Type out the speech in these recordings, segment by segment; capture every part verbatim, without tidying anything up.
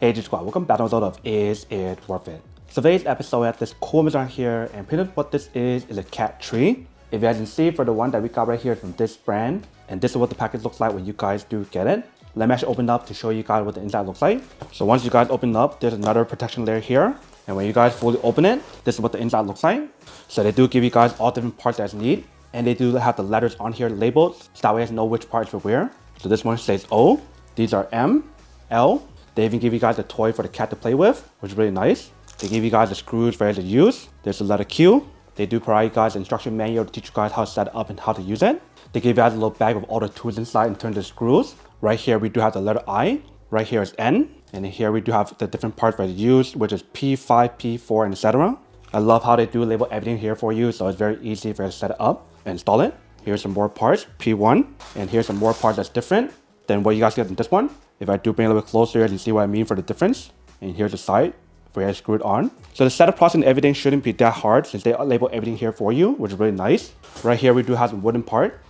A G Squad, welcome back to another episode of Is It Worth It? So today's episode has this cool image on here, and pretty much what this is is a cat tree. If you guys can see, for the one that we got right here from this brand, and this is what the package looks like when you guys do get it. Let me actually open up to show you guys what the inside looks like. So once you guys open up, there's another protection layer here. And when you guys fully open it, this is what the inside looks like. So they do give you guys all different parts that you need. And they do have the letters on here labeled, so that way you guys know which part is for where. So this one says O, these are M, L. They even give you guys a toy for the cat to play with, which is really nice. They give you guys the screws for you to use. There's the letter Q. They do provide you guys an instruction manual to teach you guys how to set it up and how to use it. They give you guys a little bag with all the tools inside in terms of screws. Right here we do have the letter I, right here is N, and here we do have the different parts for you to use, which is P five, P four, and et cetera. I love how they do label everything here for you, so it's very easy for you to set it up and install it. Here's some more parts, P one, and here's some more parts that's different than what you guys get in this one. If I do bring it a little bit closer, you can see what I mean for the difference. And here's the side where I screw it on. So the setup process and everything shouldn't be that hard since they label everything here for you, which is really nice. Right here, we do have some wooden part.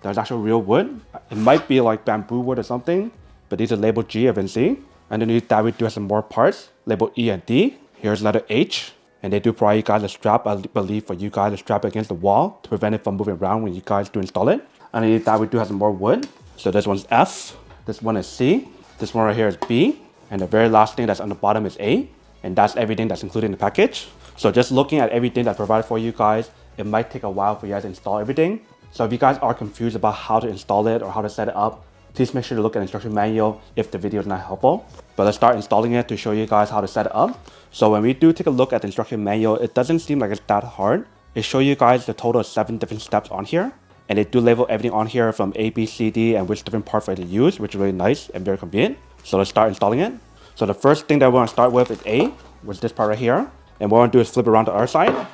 That's actual real wood. It might be like bamboo wood or something, but these are labeled G, F, and C. Underneath that, we do have some more parts, labeled E and D. Here's letter H. And they do provide you guys a strap, I believe, for you guys to strap it against the wall to prevent it from moving around when you guys do install it. Underneath that, we do have some more wood. So this one's F. This one is C, this one right here is B, and the very last thing that's on the bottom is A, and that's everything that's included in the package. So just looking at everything that's provided for you guys, it might take a while for you guys to install everything. So if you guys are confused about how to install it or how to set it up, please make sure to look at the instruction manual if the video is not helpful. But let's start installing it to show you guys how to set it up. So when we do take a look at the instruction manual, it doesn't seem like it's that hard. It shows you guys the total of seven different steps on here. And they do label everything on here from A, B, C, D, and which different part for you to use, which is really nice and very convenient. So let's start installing it. So the first thing that we want to start with is A, which is this part right here. And what we want to do is flip around to our side.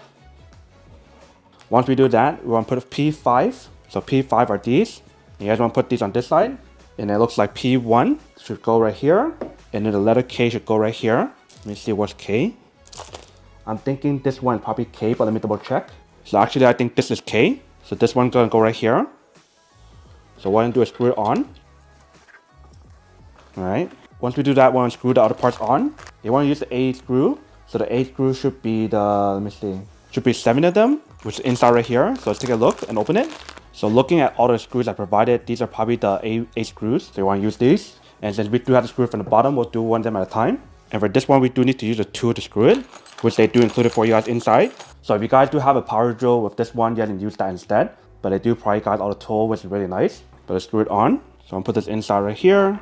Once we do that, we want to put P five. So P five are these. And you guys want to put these on this side. And it looks like P one should go right here. And then the letter K should go right here. Let me see what's K. I'm thinking this one is probably K, but let me double check. So actually, I think this is K. So this one's gonna go right here. So what I'm gonna do is screw it on. All right. Once we do that, we're gonna screw the other parts on. You wanna use the A screw. So the A screw should be the, let me see, should be seven of them, which is inside right here. So let's take a look and open it. So looking at all the screws I provided, these are probably the A, A screws. So you wanna use these. And since we do have the screw from the bottom, we'll do one of them at a time. And for this one, we do need to use a tool to screw it, which they do include it for you guys inside. So if you guys do have a power drill with this one, you guys can use that instead. But they do provide you guys all the tool, which is really nice. But let's screw it on. So I'm gonna put this inside right here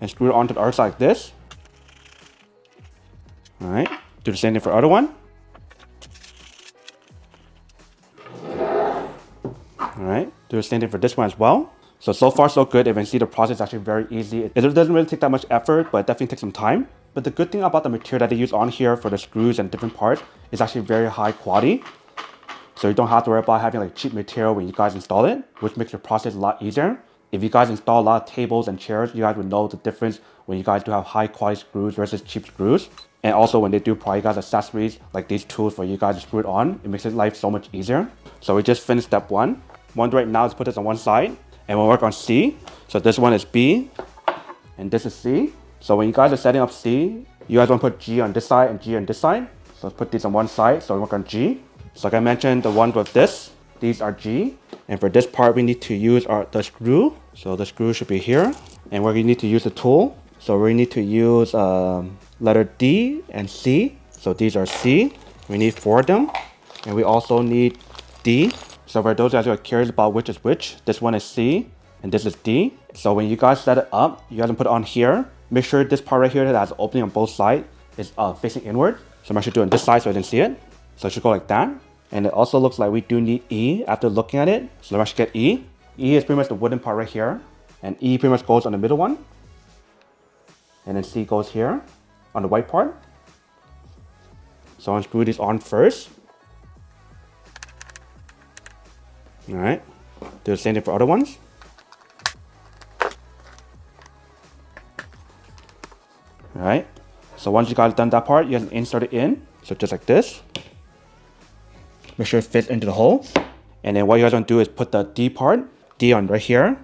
and screw it onto the other side like this. All right, do the same thing for the other one. All right, do the same thing for this one as well. So, so far so good. If you see, the process is actually very easy. It doesn't really take that much effort, but it definitely takes some time. But the good thing about the material that they use on here for the screws and different parts is actually very high quality. So you don't have to worry about having like cheap material when you guys install it, which makes your process a lot easier. If you guys install a lot of tables and chairs, you guys would know the difference when you guys do have high quality screws versus cheap screws. And also when they do provide you guys accessories like these tools for you guys to screw it on, it makes life so much easier. So we just finished step one. One right now is put this on one side and we'll work on C. So this one is B and this is C. So when you guys are setting up C, you guys want to put G on this side and G on this side. So let's put these on one side, so we work on G. So like I mentioned, the ones with this, these are G. And for this part, we need to use our, the screw. So the screw should be here. And we're going to need to use the tool. So we need to use um, letter D and C. So these are C. We need four of them. And we also need D. So for those guys who are curious about which is which, this one is C and this is D. So when you guys set it up, you guys can put it on here. Make sure this part right here that has an opening on both sides is uh, facing inward. So I'm actually doing this side so I didn't see it. So it should go like that. And it also looks like we do need E after looking at it. So let's actually get E. E is pretty much the wooden part right here. And E pretty much goes on the middle one. And then C goes here on the white part. So I'm gonna screw these on first. All right, do the same thing for other ones. All right, so once you guys done that part, you can insert it in. So just like this. Make sure it fits into the hole. And then what you guys want to do is put the D part, D on right here.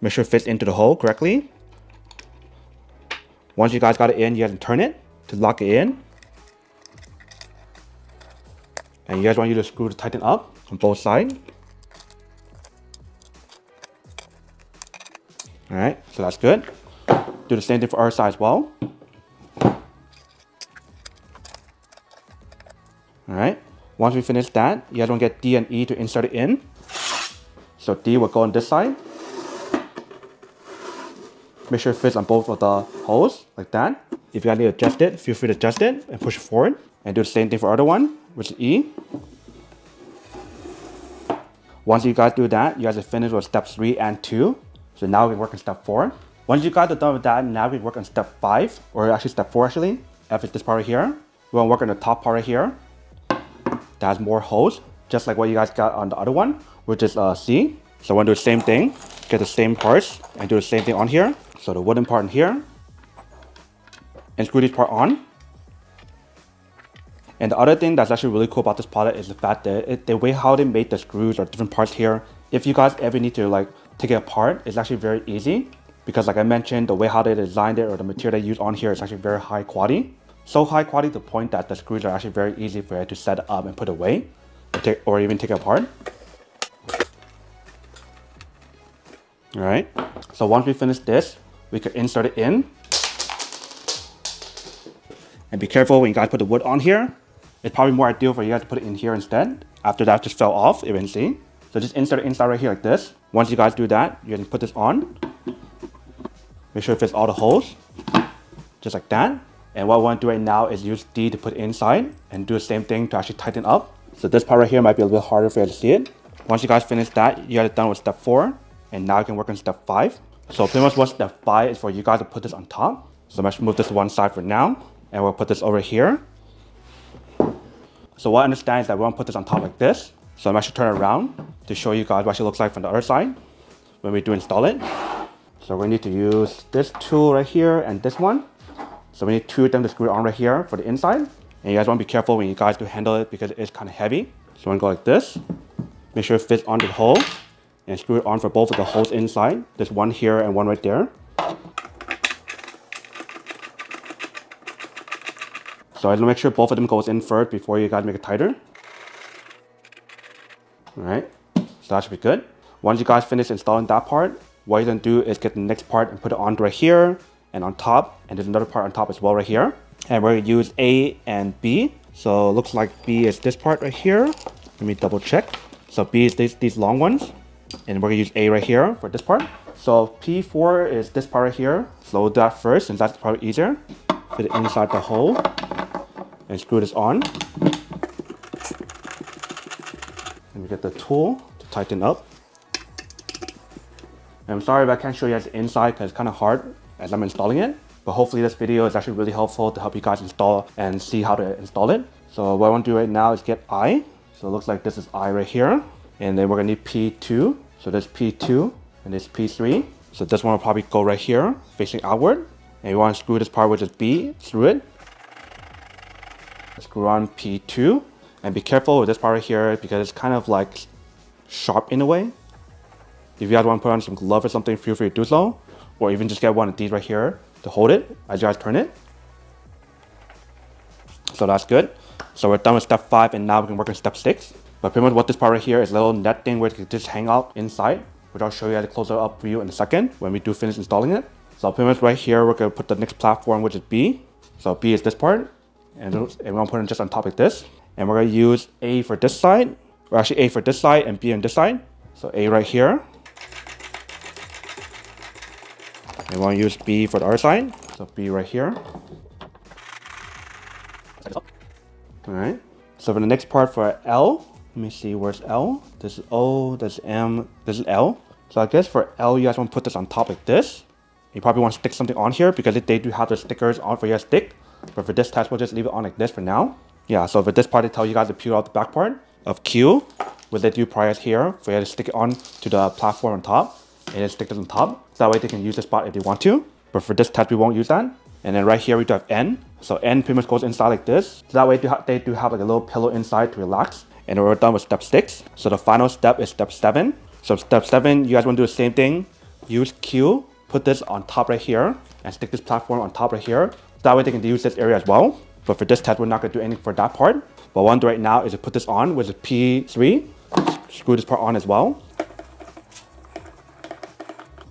Make sure it fits into the hole correctly. Once you guys got it in, you guys can turn it to lock it in. And you guys want you to screw to tighten up on both sides. All right, so that's good. Do the same thing for our side as well. All right, once we finish that, you guys want to get D and E to insert it in. So D will go on this side. Make sure it fits on both of the holes, like that. If you guys need to adjust it, feel free to adjust it and push it forward. And do the same thing for the other one, which is E. Once you guys do that, you guys are finished with step three and two. So now we work on step four. Once you guys are done with that, now we work on step five, or actually step four actually. If it's this part right here, we're gonna work on the top part right here. That has more holes, just like what you guys got on the other one, which is uh, C. So we're gonna do the same thing, get the same parts, and do the same thing on here. So the wooden part in here, and screw this part on. And the other thing that's actually really cool about this product is the fact that it, the way how they made the screws or different parts here, if you guys ever need to like take it apart, it's actually very easy because like I mentioned, the way how they designed it or the material they use on here is actually very high quality. So high quality to the point that the screws are actually very easy for you to set up and put away or, take, or even take it apart. All right, so once we finish this, we can insert it in. And be careful when you guys put the wood on here. It's probably more ideal for you guys to put it in here instead. After that just fell off, you can see. So just insert it inside right here like this. Once you guys do that, you can put this on. Make sure it fits all the holes, just like that. And what I want to do right now is use D to put it inside and do the same thing to actually tighten up. So this part right here might be a little bit harder for you to see it. Once you guys finish that, you guys are done with step four. And now you can work on step five. So pretty much what step five is for you guys to put this on top. So let's move this to one side for now. And we'll put this over here. So what I understand is that we want to put this on top like this. So I'm actually turn around to show you guys what it looks like from the other side when we do install it. So we need to use this tool right here and this one. So we need two of them to screw it on right here for the inside. And you guys want to be careful when you guys do handle it because it is kind of heavy. So I'm going to go like this. Make sure it fits onto the hole and screw it on for both of the holes inside. There's one here and one right there. So I make sure both of them goes in first before you guys make it tighter. All right, so that should be good. Once you guys finish installing that part, what you're gonna do is get the next part and put it on right here and on top. And there's another part on top as well right here. And we're gonna use A and B. So it looks like B is this part right here. Let me double check. So B is these, these long ones. And we're gonna use A right here for this part. So P four is this part right here. So we'll do that first since that's probably easier. Fit it inside the hole. And screw this on. And we get the tool to tighten up. And I'm sorry if I can't show you guys the inside because it's kind of hard as I'm installing it. But hopefully this video is actually really helpful to help you guys install and see how to install it. So what I want to do right now is get I. So it looks like this is I right here. And then we're going to need P two. So there's P two and there's P three. So this one will probably go right here facing outward. And we want to screw this part which is B through it. Screw on P two and be careful with this part right here because it's kind of like sharp in a way. If you guys want to put on some glove or something, feel free to do so, or even just get one of these right here to hold it as you guys turn it. So that's good. So we're done with step five and now we can work on step six. But pretty much what this part right here is a little net thing where it can just hang out inside, which I'll show you guys a closer up view in a second when we do finish installing it. So pretty much right here we're going to put the next platform, which is B. So B is this part. And we're gonna put it just on top like this. And we're gonna use A for this side, or actually A for this side and B on this side. So A right here. And we'll use B for the other side. So B right here. All right. So for the next part for L, let me see, where's L? This is O, this is M, this is L. So I guess for L, you guys wanna put this on top like this. You probably wanna stick something on here because they do have the stickers on for your stick. But for this test, we'll just leave it on like this for now. Yeah, so for this part, they tell you guys to peel out the back part of Q. We'll let you pry it here for you to stick it on to the platform on top. And then stick it on top. So that way they can use this spot if they want to. But for this test, we won't use that. And then right here, we do have N. So N pretty much goes inside like this. So that way they do have like a little pillow inside to relax. And we're done with step six. So the final step is step seven. So step seven, you guys want to do the same thing. Use Q. Put this on top right here. and stick this platform on top right here. That way they can use this area as well. But for this test, we're not going to do anything for that part. What I want to do right now is to put this on with a P three. Screw this part on as well.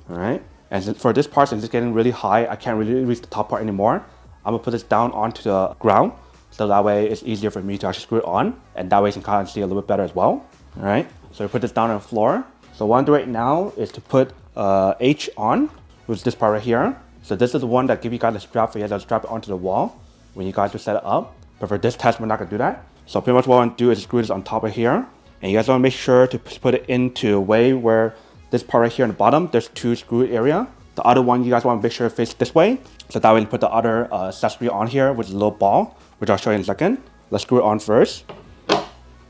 All right. And for this part, since it's getting really high, I can't really reach the top part anymore. I'm gonna put this down onto the ground. So that way it's easier for me to actually screw it on. And that way you can kind of see a little bit better as well. All right. So we put this down on the floor. So what I'm doing right now is to put uh, H on, which is this part right here. So this is the one that give you guys a strap for you guys to strap it onto the wall when you guys just set it up. But for this test, we're not gonna do that. So pretty much what I want to do is screw this on top of here. And you guys wanna make sure to put it into a way where this part right here on the bottom, there's two screw area. The other one, you guys wanna make sure it fits this way. So that way you put the other uh, accessory on here with a little ball, which I'll show you in a second. Let's screw it on first. All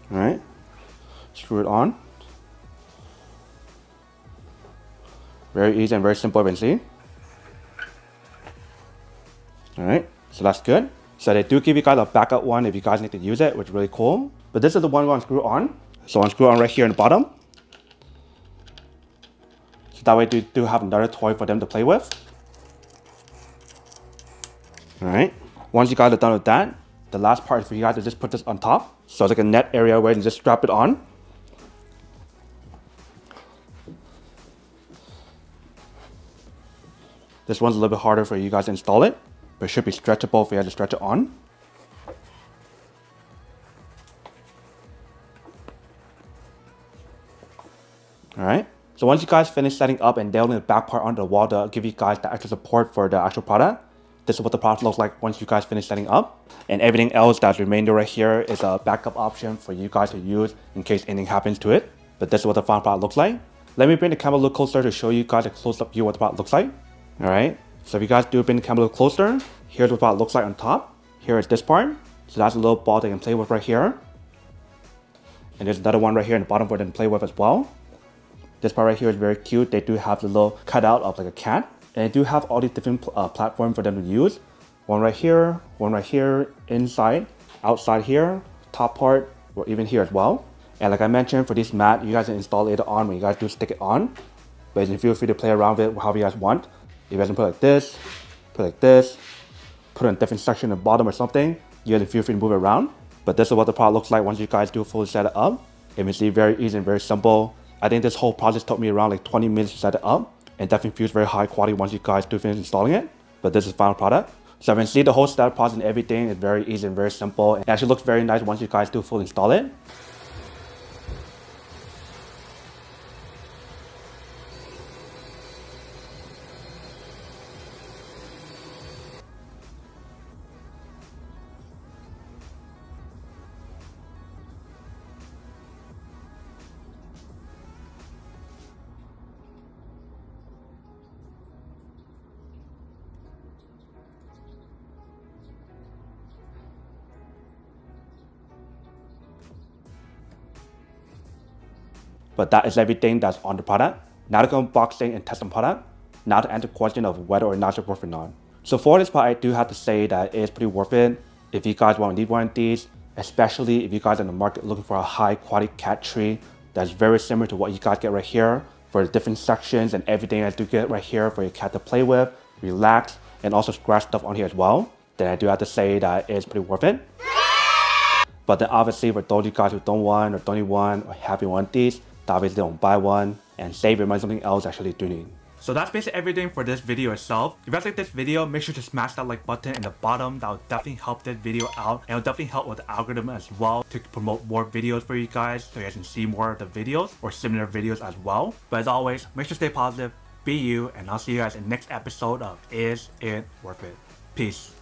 right, screw it on. Very easy and very simple, you can see. All right, so that's good. So they do give you guys a backup one if you guys need to use it, which is really cool. But this is the one we unscrew on. So unscrew on right here in the bottom. So that way you do have another toy for them to play with. All right, once you guys are done with that, the last part is for you guys to just put this on top. So it's like a net area where you just strap it on. This one's a little bit harder for you guys to install it, but it should be stretchable if you had to stretch it on. All right. So once you guys finish setting up and nailing the back part onto the wall to give you guys the extra support for the actual product, this is what the product looks like once you guys finish setting up. And everything else that's remainder right here is a backup option for you guys to use in case anything happens to it. But this is what the final product looks like. Let me bring the camera a little closer to show you guys a close-up view of what the product looks like. All right, so if you guys do bring the camera a little closer, here's what the product looks like on top. Here is this part. So that's a little ball they can play with right here. And there's another one right here in the bottom for them to play with as well. This part right here is very cute. They do have the little cutout of like a cat. And they do have all these different uh, platforms for them to use. One right here, one right here, inside, outside here, top part, or even here as well. And like I mentioned, for this mat, you guys can install it later on when you guys do stick it on. But you feel free to play around with it however you guys want. If you guys can put it like this, put it like this, put it in a different section at the bottom or something, you guys can feel free to move it around. But this is what the product looks like once you guys do fully set it up. It is very easy and very simple. I think this whole process took me around like twenty minutes to set it up, and definitely feels very high quality once you guys do finish installing it. But this is the final product. So you can see the whole setup process and everything is very easy and very simple. It actually looks very nice once you guys do fully install it. But that is everything that's on the product. Now to go unboxing and test the product. Now to answer the question of whether or not it's worth it or not. So for this part, I do have to say that it is pretty worth it. If you guys want to need one of these, especially if you guys are in the market looking for a high quality cat tree that's very similar to what you guys get right here for the different sections and everything you guys do get right here for your cat to play with, relax, and also scratch stuff on here as well, then I do have to say that it is pretty worth it. But then obviously for those of you guys who don't want or don't need one or haven't one of these, obviously don't buy one and save your money something else actually do need. So that's basically everything for this video itself. If you guys like this video, make sure to smash that like button in the bottom. That will definitely help this video out, and it'll definitely help with the algorithm as well to promote more videos for you guys, so you guys can see more of the videos or similar videos as well. But as always, make sure to stay positive, be you, and I'll see you guys in the next episode of Is It Worth It? Peace.